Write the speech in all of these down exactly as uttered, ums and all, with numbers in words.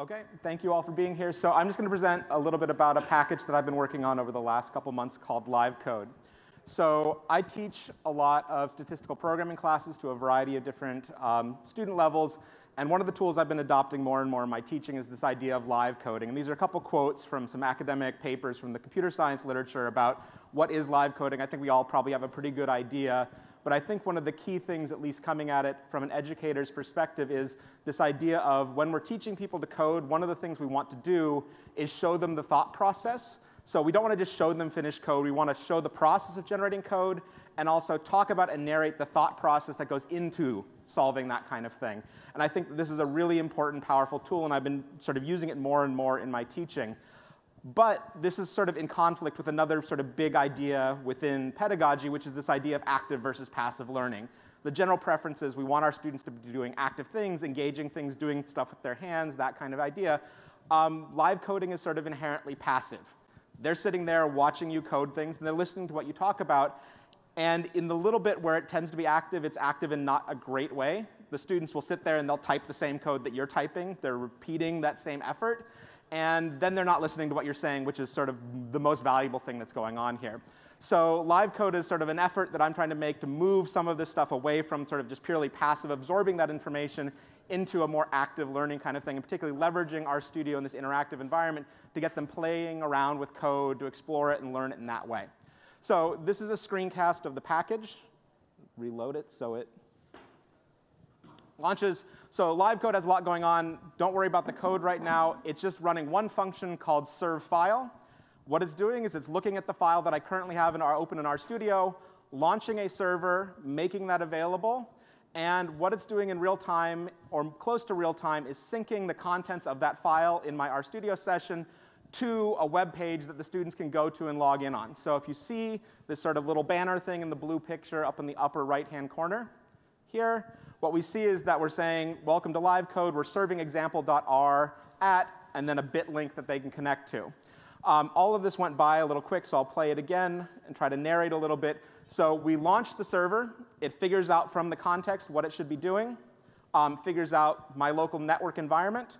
Okay, thank you all for being here. So I'm just going to present a little bit about a package that I've been working on over the last couple months called livecode. So I teach a lot of statistical programming classes to a variety of different um, student levels. And one of the tools I've been adopting more and more in my teaching is this idea of live coding. And these are a couple quotes from some academic papers from the computer science literature about what is live coding. I think we all probably have a pretty good idea. But I think one of the key things, at least coming at it from an educator's perspective, is this idea of when we're teaching people to code, one of the things we want to do is show them the thought process. So we don't want to just show them finished code. We want to show the process of generating code and also talk about and narrate the thought process that goes into solving that kind of thing. And I think this is a really important, powerful tool, and I've been sort of using it more and more in my teaching. But this is sort of in conflict with another sort of big idea within pedagogy, which is this idea of active versus passive learning. The general preference is we want our students to be doing active things, engaging things, doing stuff with their hands, that kind of idea. Um, live coding is sort of inherently passive. They're sitting there watching you code things, and they're listening to what you talk about. And in the little bit where it tends to be active, it's active in not a great way. The students will sit there, and they'll type the same code that you're typing. They're repeating that same effort. And then they're not listening to what you're saying, which is sort of the most valuable thing that's going on here. So live code is sort of an effort that I'm trying to make to move some of this stuff away from sort of just purely passive absorbing that information into a more active learning kind of thing, and particularly leveraging RStudio in this interactive environment to get them playing around with code, to explore it and learn it in that way. So this is a screencast of the package. Reload it so it launches. So live code has a lot going on. Don't worry about the code right now. It's just running one function called serve file. What it's doing is it's looking at the file that I currently have in our, open in RStudio, launching a server, making that available. And what it's doing in real time, or close to real time, is syncing the contents of that file in my RStudio session to a web page that the students can go to and log in on. So if you see this sort of little banner thing in the blue picture up in the upper right-hand corner here, what we see is that we're saying, welcome to live code, we're serving example.r at, and then a bit link that they can connect to. Um, all of this went by a little quick, so I'll play it again and try to narrate a little bit. So we launched the server. It figures out from the context what it should be doing, um, figures out my local network environment,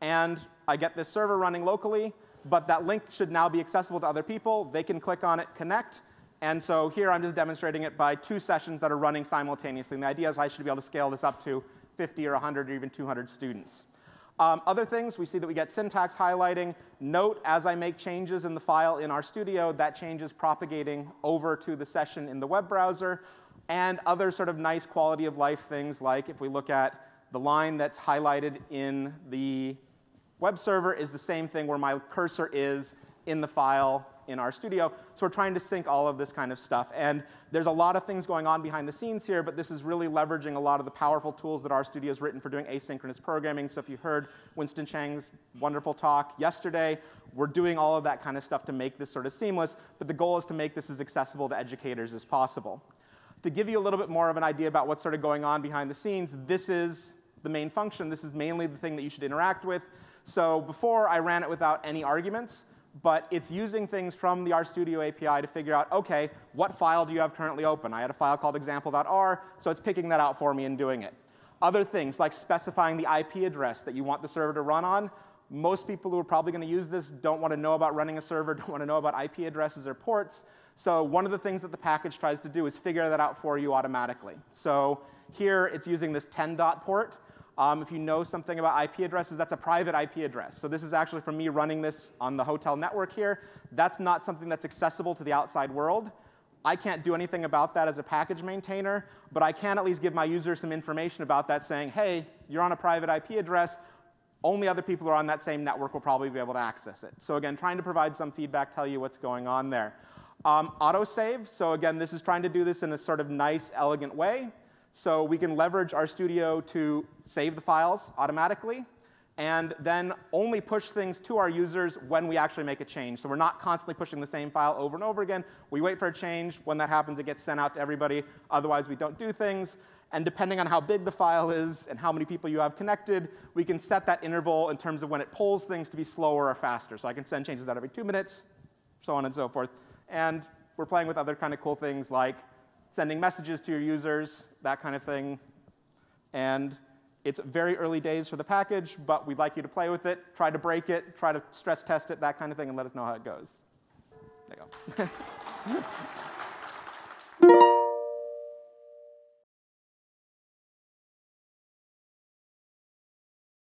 and I get this server running locally, but that link should now be accessible to other people. They can click on it, connect, and so here I'm just demonstrating it by two sessions that are running simultaneously. And the idea is I should be able to scale this up to fifty or one hundred or even two hundred students. Um, other things, we see that we get syntax highlighting. Note, as I make changes in the file in RStudio, that change is propagating over to the session in the web browser. And other sort of nice quality of life things, like if we look at the line that's highlighted in the web server is the same thing where my cursor is in the file in RStudio. So we're trying to sync all of this kind of stuff. And there's a lot of things going on behind the scenes here, but this is really leveraging a lot of the powerful tools that RStudio has written for doing asynchronous programming. So if you heard Winston Chang's wonderful talk yesterday, we're doing all of that kind of stuff to make this sort of seamless, but the goal is to make this as accessible to educators as possible. To give you a little bit more of an idea about what's sort of going on behind the scenes, this is the main function. This is mainly the thing that you should interact with. So before, I ran it without any arguments. But it's using things from the RStudio A P I to figure out, OK, what file do you have currently open? I had a file called example.r, so it's picking that out for me and doing it. Other things, like specifying the I P address that you want the server to run on. Most people who are probably going to use this don't want to know about running a server, don't want to know about I P addresses or ports. So one of the things that the package tries to do is figure that out for you automatically. So here, it's using this ten dot port. Um, if you know something about I P addresses, that's a private I P address. So this is actually from me running this on the hotel network here. That's not something that's accessible to the outside world. I can't do anything about that as a package maintainer, but I can at least give my user some information about that saying, hey, you're on a private I P address. Only other people who are on that same network will probably be able to access it. So again, trying to provide some feedback, tell you what's going on there. Um, autosave, so again, this is trying to do this in a sort of nice, elegant way. So we can leverage RStudio to save the files automatically and then only push things to our users when we actually make a change. So we're not constantly pushing the same file over and over again. We wait for a change. When that happens, it gets sent out to everybody. Otherwise, we don't do things. And depending on how big the file is and how many people you have connected, we can set that interval in terms of when it pulls things to be slower or faster. So I can send changes out every two minutes, so on and so forth. And we're playing with other kind of cool things like sending messages to your users, that kind of thing. And It's very early days for the package, but we'd like you to play with it, try to break it, try to stress test it, that kind of thing, and let us know how it goes. There you go.